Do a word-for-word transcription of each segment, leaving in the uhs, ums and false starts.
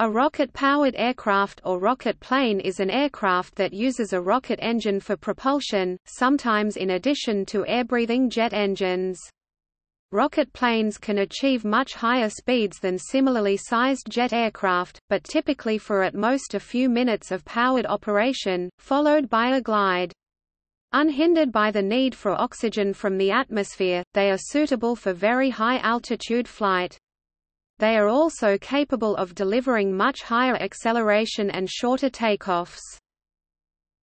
A rocket-powered aircraft or rocket plane is an aircraft that uses a rocket engine for propulsion, sometimes in addition to air-breathing jet engines. Rocket planes can achieve much higher speeds than similarly sized jet aircraft, but typically for at most a few minutes of powered operation, followed by a glide. Unhindered by the need for oxygen from the atmosphere, they are suitable for very high altitude flight. They are also capable of delivering much higher acceleration and shorter takeoffs.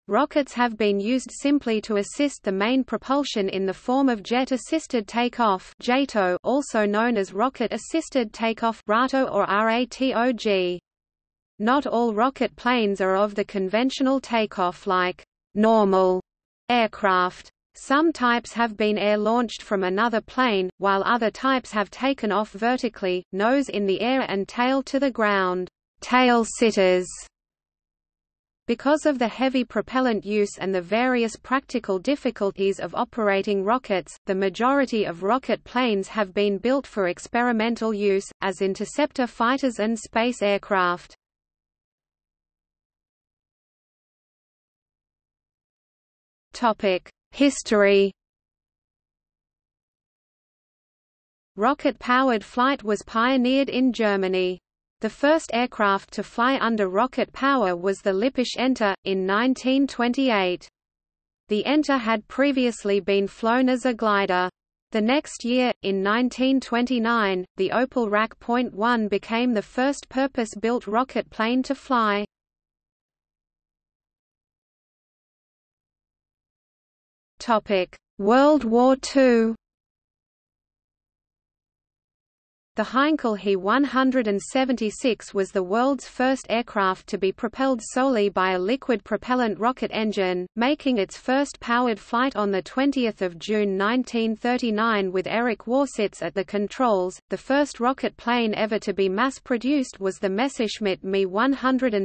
Rockets have been used simply to assist the main propulsion in the form of jet-assisted takeoff (JATO), also known as rocket-assisted takeoff (RATO) or RATOG. Not all rocket planes are of the conventional takeoff like normal aircraft. Some types have been air-launched from another plane, while other types have taken off vertically, nose in the air and tail to the ground. Tail sitters. Because of the heavy propellant use and the various practical difficulties of operating rockets, the majority of rocket planes have been built for experimental use, as interceptor fighters and space aircraft. History. Rocket-powered flight was pioneered in Germany. The first aircraft to fly under rocket power was the Lippisch Ente, in nineteen twenty-eight. The Ente had previously been flown as a glider. The next year, in nineteen twenty-nine, the Opel Rak point one became the first purpose-built rocket plane to fly. World War Two. The Heinkel He one hundred seventy-six was the world's first aircraft to be propelled solely by a liquid propellant rocket engine, making its first powered flight on the twentieth of June nineteen thirty-nine with Erich Warsitz at the controls. The first rocket plane ever to be mass-produced was the Messerschmitt Me one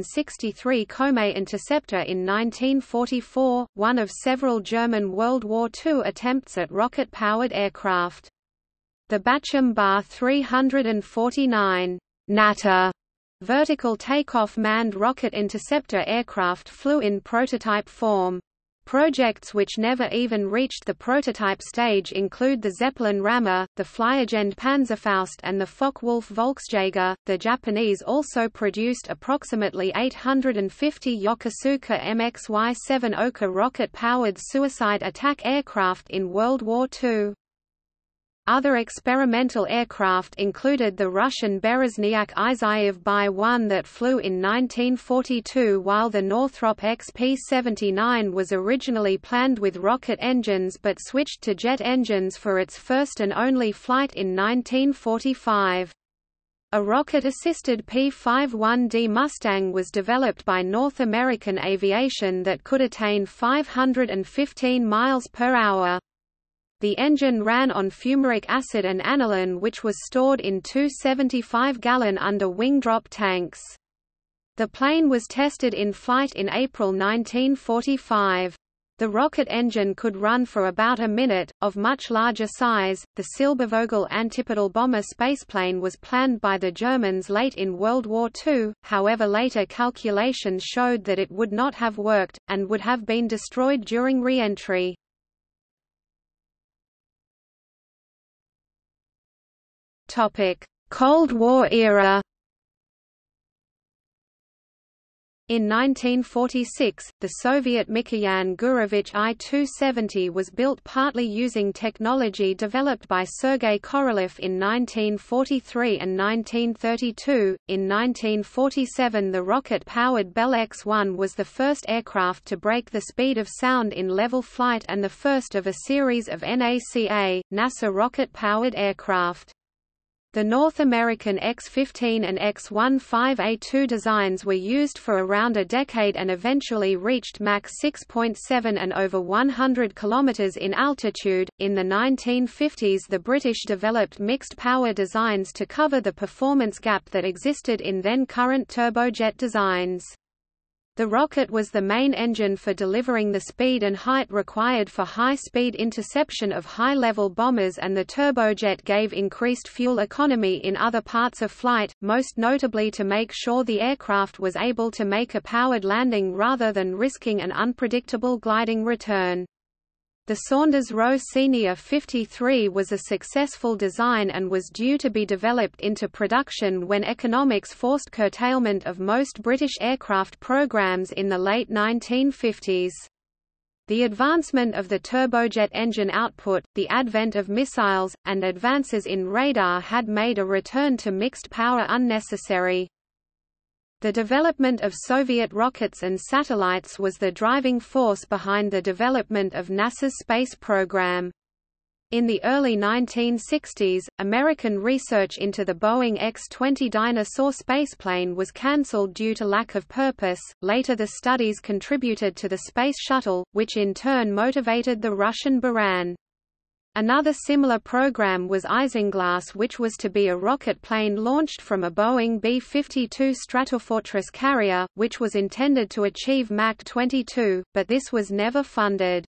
sixty-three Komet interceptor in nineteen forty-four, one of several German World War Two attempts at rocket-powered aircraft. The Bachem Ba three forty-nine Natter vertical takeoff manned rocket interceptor aircraft flew in prototype form. Projects which never even reached the prototype stage include the Zeppelin Rama, the Flyagend Panzerfaust and the Focke-Wulf Volksjäger. The Japanese also produced approximately eight hundred fifty Yokosuka M X Y seven Oka rocket-powered suicide attack aircraft in World War Two. Other experimental aircraft included the Russian Bereznyak-Isayev B I one that flew in nineteen forty-two, while the Northrop X P seventy-nine was originally planned with rocket engines but switched to jet engines for its first and only flight in nineteen forty-five. A rocket-assisted P fifty-one D Mustang was developed by North American Aviation that could attain five hundred fifteen miles per hour. The engine ran on fumaric acid and aniline, which was stored in two seventy-five gallon under-wing drop tanks. The plane was tested in flight in April nineteen forty-five. The rocket engine could run for about a minute. Of much larger size, the Silbervogel antipodal bomber spaceplane was planned by the Germans late in World War Two, however later calculations showed that it would not have worked, and would have been destroyed during re-entry. Cold War era. In nineteen forty-six, the Soviet Mikoyan-Gurevich I two seventy was built partly using technology developed by Sergei Korolev in nineteen forty-three and nineteen thirty-two. In nineteen forty-seven, the rocket-powered Bell X one was the first aircraft to break the speed of sound in level flight and the first of a series of NACA, NASA rocket-powered aircraft. The North American X fifteen and X fifteen A two designs were used for around a decade and eventually reached Mach six point seven and over one hundred kilometers in altitude. In the nineteen fifties, the British developed mixed power designs to cover the performance gap that existed in then current turbojet designs. The rocket was the main engine for delivering the speed and height required for high-speed interception of high-level bombers, and the turbojet gave increased fuel economy in other parts of flight, most notably to make sure the aircraft was able to make a powered landing rather than risking an unpredictable gliding return. The Saunders Row Senior fifty-three was a successful design and was due to be developed into production when economics forced curtailment of most British aircraft programs in the late nineteen fifties. The advancement of the turbojet engine output, the advent of missiles, and advances in radar had made a return to mixed power unnecessary. The development of Soviet rockets and satellites was the driving force behind the development of NASA's space program. In the early nineteen sixties, American research into the Boeing X twenty Dinosaur spaceplane was cancelled due to lack of purpose. Later, the studies contributed to the Space Shuttle, which in turn motivated the Russian Buran. Another similar program was Isinglass, which was to be a rocket plane launched from a Boeing B fifty-two Stratofortress carrier, which was intended to achieve Mach twenty-two, but this was never funded.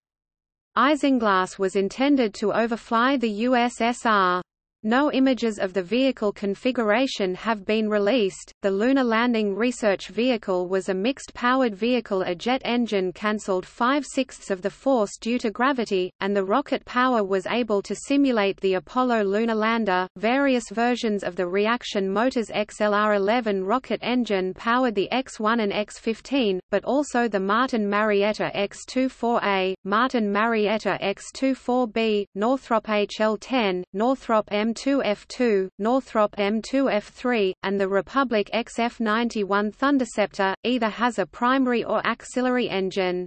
Isinglass was intended to overfly the U S S R. No images of the vehicle configuration have been released. The Lunar Landing Research Vehicle was a mixed-powered vehicle. A jet engine cancelled five-sixths of the force due to gravity, and the rocket power was able to simulate the Apollo lunar lander. Various versions of the reaction motors X L R eleven rocket engine powered the X one and X fifteen, but also the Martin Marietta X twenty-four A, Martin Marietta X twenty-four B, Northrop H L ten, Northrop M two F two, Northrop M two F three, and the Republic X F ninety-one Thunderceptor, either has a primary or auxiliary engine.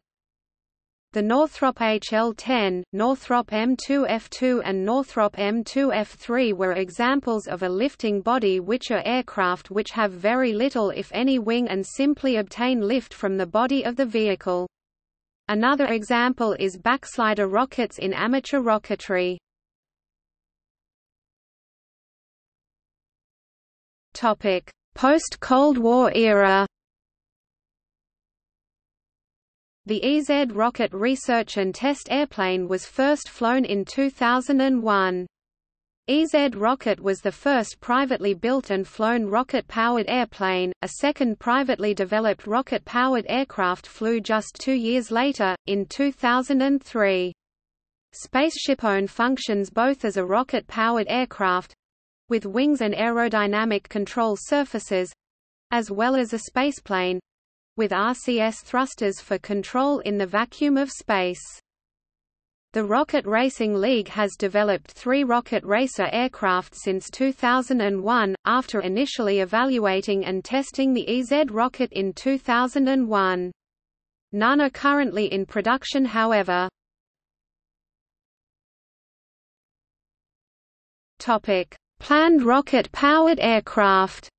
The Northrop H L ten, Northrop M two F two and Northrop M two F three were examples of a lifting body, which are aircraft which have very little if any wing and simply obtain lift from the body of the vehicle. Another example is backslider rockets in amateur rocketry. Post-Cold War era. The E Z rocket research and test airplane was first flown in two thousand one. E Z rocket was the first privately built and flown rocket-powered airplane. A second privately developed rocket-powered aircraft flew just two years later, in two thousand three. SpaceshipOne functions both as a rocket-powered aircraft, with wings and aerodynamic control surfaces, as well as a spaceplane, with R C S thrusters for control in the vacuum of space. The Rocket Racing League has developed three rocket racer aircraft since two thousand one, after initially evaluating and testing the E Z rocket in two thousand one. None are currently in production, however. Planned rocket-powered aircraft.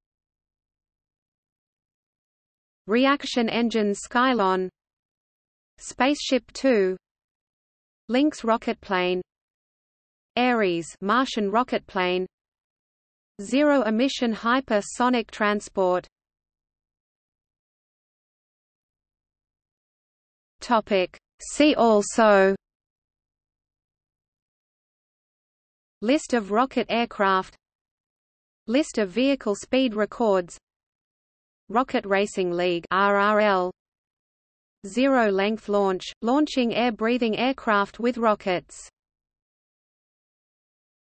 Reaction engine Skylon, Spaceship Two, Lynx rocketplane, Ares Martian rocketplane, zero-emission hypersonic transport. Topic. See also: List of rocket aircraft, List of vehicle speed records, Rocket Racing League (R R L), Zero-length launch, launching air-breathing aircraft with rockets.